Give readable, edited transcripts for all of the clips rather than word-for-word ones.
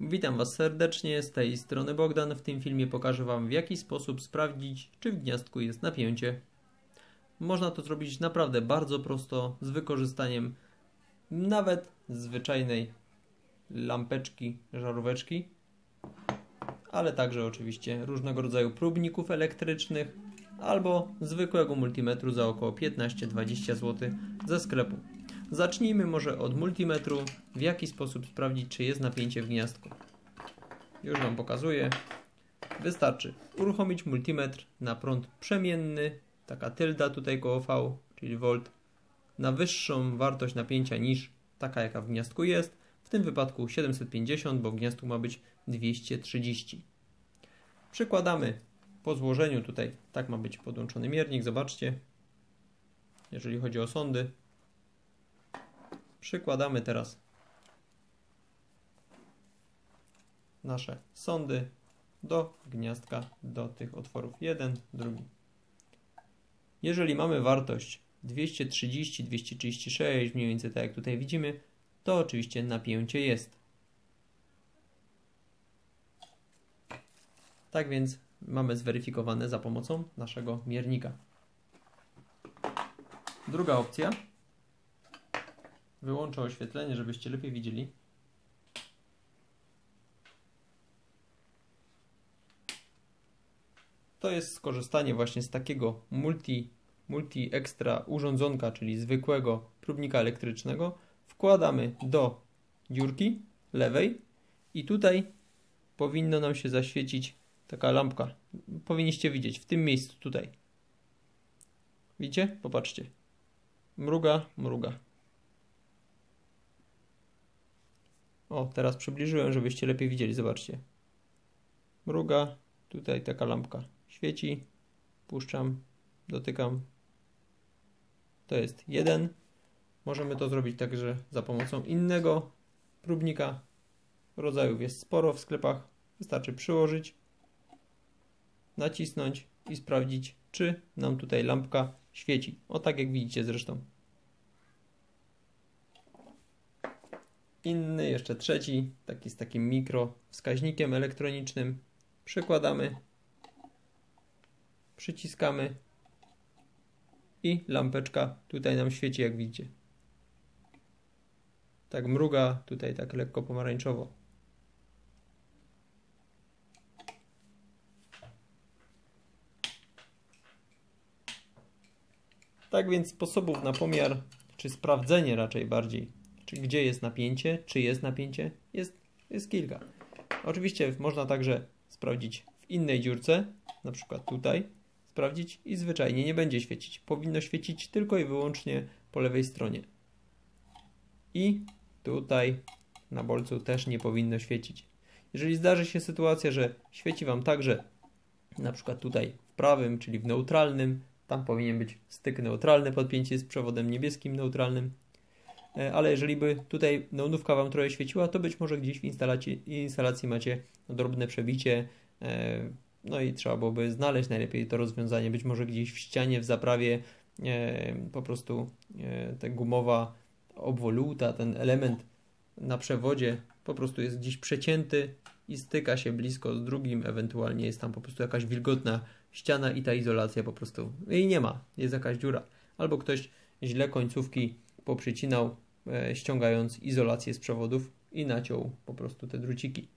Witam Was serdecznie, z tej strony Bogdan. W tym filmie pokażę Wam, w jaki sposób sprawdzić, czy w gniazdku jest napięcie. Można to zrobić naprawdę bardzo prosto, z wykorzystaniem nawet zwyczajnej lampeczki, żaróweczki, ale także oczywiście różnego rodzaju próbników elektrycznych albo zwykłego multimetru za około 15-20 zł ze sklepu. Zacznijmy może od multimetru, w jaki sposób sprawdzić, czy jest napięcie w gniazdku. Już Wam pokazuję. Wystarczy uruchomić multimetr na prąd przemienny, taka tylda tutaj koło V, czyli V, na wyższą wartość napięcia niż taka, jaka w gniazdku jest. W tym wypadku 750, bo w gniazdku ma być 230. Przykładamy po złożeniu tutaj, tak ma być podłączony miernik, zobaczcie, jeżeli chodzi o sondy. Przykładamy teraz nasze sondy do gniazdka, do tych otworów. Jeden, drugi. Jeżeli mamy wartość 230, 236, mniej więcej tak jak tutaj widzimy, to oczywiście napięcie jest. Tak więc mamy zweryfikowane za pomocą naszego miernika. Druga opcja. Wyłączę oświetlenie, żebyście lepiej widzieli. To jest skorzystanie właśnie z takiego multi-ekstra urządzonka, czyli zwykłego próbnika elektrycznego. Wkładamy do dziurki lewej i tutaj powinno nam się zaświecić taka lampka. Powinniście widzieć w tym miejscu tutaj. Widzicie? Popatrzcie. Mruga, mruga. O, teraz przybliżyłem, żebyście lepiej widzieli. Zobaczcie. Mruga. Tutaj taka lampka świeci. Puszczam. Dotykam. To jest jeden. Możemy to zrobić także za pomocą innego próbnika. Rodzajów jest sporo w sklepach. Wystarczy przyłożyć, nacisnąć i sprawdzić, czy nam tutaj lampka świeci. O, tak jak widzicie zresztą. Inny, jeszcze trzeci, taki z takim mikrowskaźnikiem elektronicznym. Przykładamy, przyciskamy i lampeczka tutaj nam świeci, jak widzicie. Tak mruga, tutaj tak lekko pomarańczowo. Tak więc sposobów na pomiar, czy sprawdzenie raczej bardziej, gdzie jest napięcie, czy jest napięcie, jest kilka. Oczywiście można także sprawdzić w innej dziurce, na przykład tutaj, sprawdzić i zwyczajnie nie będzie świecić. Powinno świecić tylko i wyłącznie po lewej stronie. I tutaj na bolcu też nie powinno świecić. Jeżeli zdarzy się sytuacja, że świeci Wam także na przykład tutaj w prawym, czyli w neutralnym, tam powinien być styk neutralny, podpięcie z przewodem niebieskim neutralnym. Ale jeżeli by tutaj neonówka Wam trochę świeciła, to być może gdzieś w instalacji macie drobne przebicie, no i trzeba byłoby znaleźć najlepiej to rozwiązanie. Być może gdzieś w ścianie, w zaprawie po prostu ta gumowa obwoluta, ten element na przewodzie po prostu jest gdzieś przecięty i styka się blisko z drugim, ewentualnie jest tam po prostu jakaś wilgotna ściana i ta izolacja po prostu jej nie ma, jest jakaś dziura. Albo ktoś źle końcówki poprzycinał, ściągając izolację z przewodów i naciął po prostu te druciki.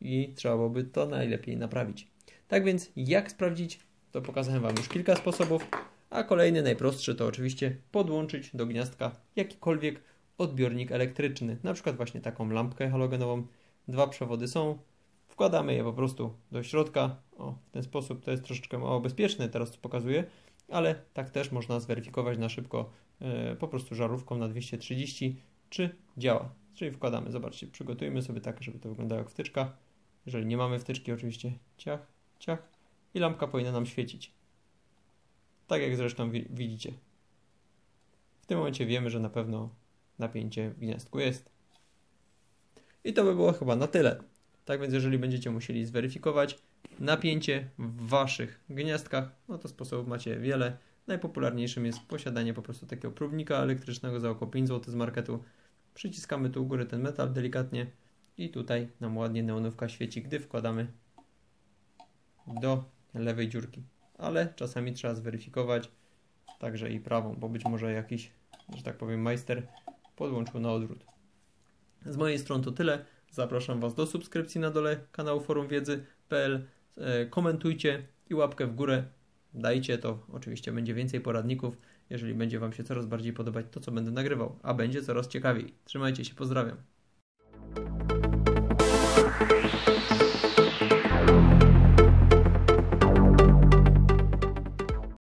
I trzeba byłoby to najlepiej naprawić. Tak więc jak sprawdzić, to pokazałem Wam już kilka sposobów, a kolejny, najprostszy, to oczywiście podłączyć do gniazdka jakikolwiek odbiornik elektryczny, na przykład właśnie taką lampkę halogenową. Dwa przewody są, wkładamy je po prostu do środka. O, w ten sposób to jest troszeczkę mało bezpieczne, teraz to pokazuję, ale tak też można zweryfikować na szybko po prostu żarówką na 230, czy działa. Czyli wkładamy, zobaczcie, przygotujmy sobie tak, żeby to wyglądało jak wtyczka. Jeżeli nie mamy wtyczki, oczywiście ciach, ciach i lampka powinna nam świecić. Tak jak zresztą widzicie. W tym momencie wiemy, że na pewno napięcie w gniazdku jest. I to by było chyba na tyle. Tak więc jeżeli będziecie musieli zweryfikować napięcie w Waszych gniazdkach, no to sposobów macie wiele. Najpopularniejszym jest posiadanie po prostu takiego próbnika elektrycznego za około 5 zł z marketu. Przyciskamy tu u góry ten metal delikatnie i tutaj nam ładnie neonówka świeci, gdy wkładamy do lewej dziurki. Ale czasami trzeba zweryfikować także i prawą, bo być może jakiś, że tak powiem, majster podłączył na odwrót. Z mojej strony to tyle. Zapraszam Was do subskrypcji na dole kanału forumwiedzy.pl. Komentujcie i łapkę w górę dajcie, to oczywiście będzie więcej poradników, jeżeli będzie Wam się coraz bardziej podobać to, co będę nagrywał, a będzie coraz ciekawiej. Trzymajcie się, pozdrawiam.